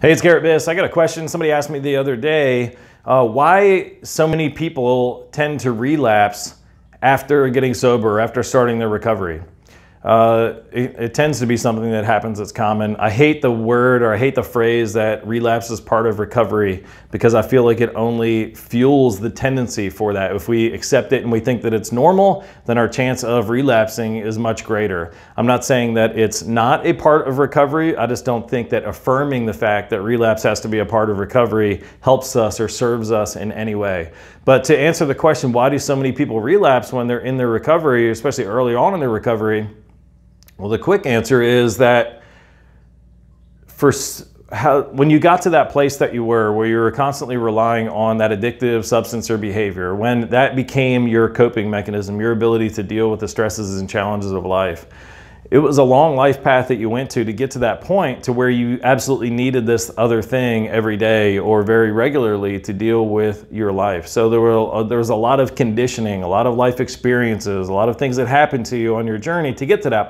Hey, it's Garrett Biss. I got a question. Somebody asked me the other day why so many people tend to relapse after getting sober, after starting their recovery. It tends to be something that happens that's common. I hate the word, or I hate the phrase, that relapse is part of recovery, because I feel like it only fuels the tendency for that. If we accept it and we think that it's normal, then our chance of relapsing is much greater. I'm not saying that it's not a part of recovery. I just don't think that affirming the fact that relapse has to be a part of recovery helps us or serves us in any way. But to answer the question, why do so many people relapse when they're in their recovery, especially early on in their recovery? Well, the quick answer is that when you got to that place that you were, where you were constantly relying on that addictive substance or behavior, when that became your coping mechanism, your ability to deal with the stresses and challenges of life, it was a long life path that you went to get to that point to where you absolutely needed this other thing every day or very regularly to deal with your life. So there was a lot of conditioning, a lot of life experiences, a lot of things that happened to you on your journey to get to that